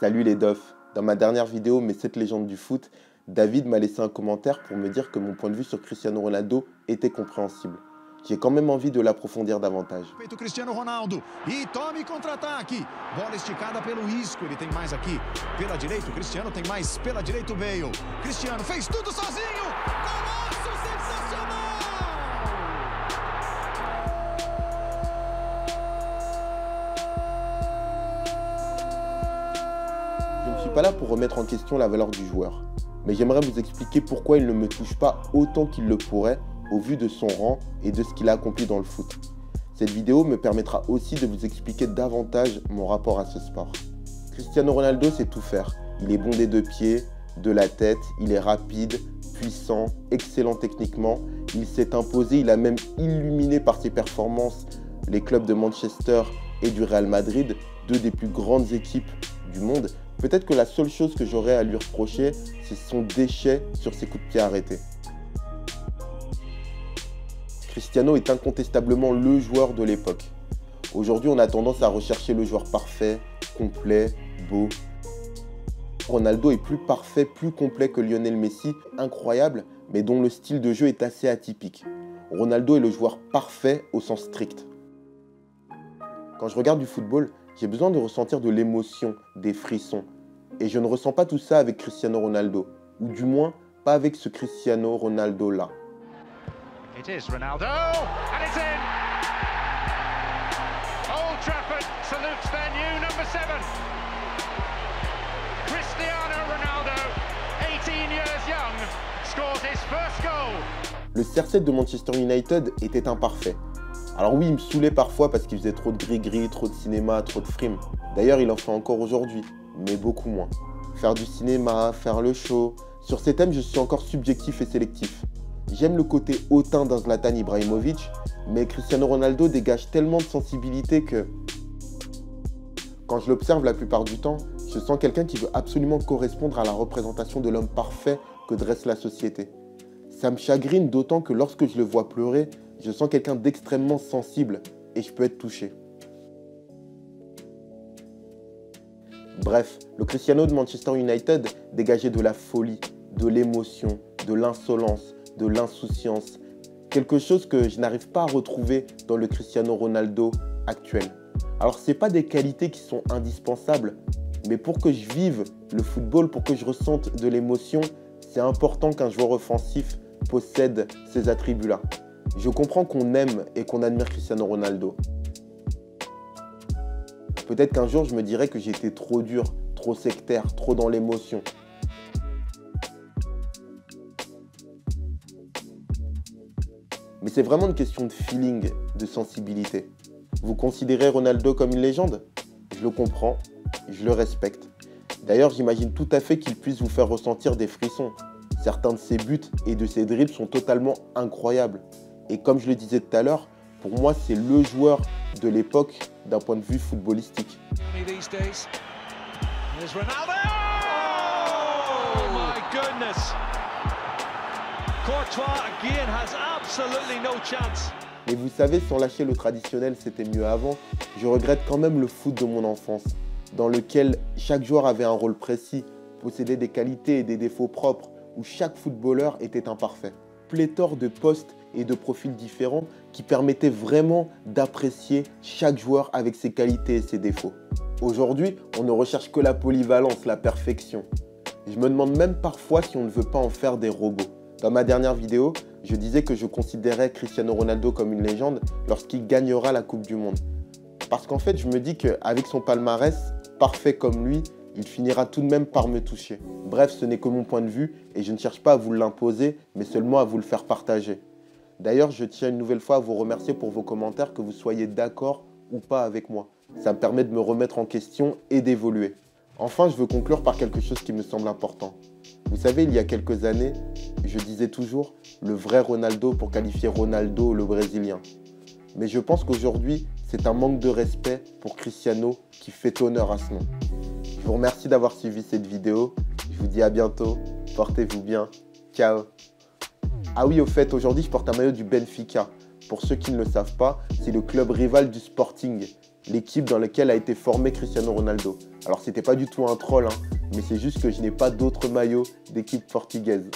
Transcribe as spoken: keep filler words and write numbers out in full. Salut les dofs. Dans ma dernière vidéo, mes sept légendes du foot, David m'a laissé un commentaire pour me dire que mon point de vue sur Cristiano Ronaldo était compréhensible. J'ai quand même envie de l'approfondir davantage. Cristiano Ronaldo, e tome contra-ataque. Bola esticada pelo Isco, ele tem mais aqui pela direita, Cristiano tem mais pela direita, Bale. Cristiano fez tudo sozinho. Golaço sensacional. Je ne suis pas là pour remettre en question la valeur du joueur, mais j'aimerais vous expliquer pourquoi il ne me touche pas autant qu'il le pourrait au vu de son rang et de ce qu'il a accompli dans le foot. Cette vidéo me permettra aussi de vous expliquer davantage mon rapport à ce sport. Cristiano Ronaldo sait tout faire. Il est bon des deux pieds, de la tête, il est rapide, puissant, excellent techniquement, il s'est imposé, il a même illuminé par ses performances les clubs de Manchester et du Real Madrid, deux des plus grandes équipes du monde. Peut-être que la seule chose que j'aurais à lui reprocher, c'est son déchet sur ses coups de pied arrêtés. Cristiano est incontestablement le joueur de l'époque. Aujourd'hui, on a tendance à rechercher le joueur parfait, complet, beau. Ronaldo est plus parfait, plus complet que Lionel Messi, incroyable, mais dont le style de jeu est assez atypique. Ronaldo est le joueur parfait au sens strict. Quand je regarde du football, j'ai besoin de ressentir de l'émotion, des frissons. Et je ne ressens pas tout ça avec Cristiano Ronaldo, ou du moins pas avec ce Cristiano Ronaldo-là. It is Ronaldo, and it's in! Old Trafford salutes their new number seven. Cristiano Ronaldo, eighteen years young, scores his first goal. Le C R sept de Manchester United était imparfait. Alors oui, il me saoulait parfois parce qu'il faisait trop de gris-gris, trop de cinéma, trop de frimes. D'ailleurs, il en fait encore aujourd'hui, mais beaucoup moins. Faire du cinéma, faire le show... Sur ces thèmes, je suis encore subjectif et sélectif. J'aime le côté hautain d'un Zlatan Ibrahimovic, mais Cristiano Ronaldo dégage tellement de sensibilité que... Quand je l'observe la plupart du temps, je sens quelqu'un qui veut absolument correspondre à la représentation de l'homme parfait que dresse la société. Ça me chagrine d'autant que lorsque je le vois pleurer, je sens quelqu'un d'extrêmement sensible et je peux être touché. Bref, le Cristiano de Manchester United dégageait de la folie, de l'émotion, de l'insolence, de l'insouciance, quelque chose que je n'arrive pas à retrouver dans le Cristiano Ronaldo actuel. Alors ce n'est pas des qualités qui sont indispensables, mais pour que je vive le football, pour que je ressente de l'émotion, c'est important qu'un joueur offensif possède ces attributs-là. Je comprends qu'on aime et qu'on admire Cristiano Ronaldo. Peut-être qu'un jour je me dirais que j'étais trop dur, trop sectaire, trop dans l'émotion. Mais c'est vraiment une question de feeling, de sensibilité. Vous considérez Ronaldo comme une légende? Je le comprends, je le respecte. D'ailleurs, j'imagine tout à fait qu'il puisse vous faire ressentir des frissons. Certains de ses buts et de ses dribbles sont totalement incroyables. Et comme je le disais tout à l'heure, pour moi, c'est le joueur de l'époque d'un point de vue footballistique. Mais vous savez, sans lâcher le traditionnel, c'était mieux avant, je regrette quand même le foot de mon enfance, dans lequel chaque joueur avait un rôle précis, possédait des qualités et des défauts propres, où chaque footballeur était imparfait. Pléthore de postes et de profils différents qui permettaient vraiment d'apprécier chaque joueur avec ses qualités et ses défauts. Aujourd'hui, on ne recherche que la polyvalence, la perfection. Je me demande même parfois si on ne veut pas en faire des robots. Dans ma dernière vidéo, je disais que je considérais Cristiano Ronaldo comme une légende lorsqu'il gagnera la Coupe du Monde. Parce qu'en fait, je me dis qu'avec son palmarès, parfait comme lui, il finira tout de même par me toucher. Bref, ce n'est que mon point de vue et je ne cherche pas à vous l'imposer, mais seulement à vous le faire partager. D'ailleurs, je tiens une nouvelle fois à vous remercier pour vos commentaires, que vous soyez d'accord ou pas avec moi. Ça me permet de me remettre en question et d'évoluer. Enfin, je veux conclure par quelque chose qui me semble important. Vous savez, il y a quelques années, je disais toujours le vrai Ronaldo pour qualifier Ronaldo le Brésilien. Mais je pense qu'aujourd'hui, c'est un manque de respect pour Cristiano qui fait honneur à ce nom. Je vous remercie d'avoir suivi cette vidéo. Je vous dis à bientôt. Portez-vous bien. Ciao. Ah oui, au fait, aujourd'hui, je porte un maillot du Benfica. Pour ceux qui ne le savent pas, c'est le club rival du Sporting, l'équipe dans laquelle a été formé Cristiano Ronaldo. Alors, c'était pas du tout un troll, hein, mais c'est juste que je n'ai pas d'autres maillots d'équipe portugaise.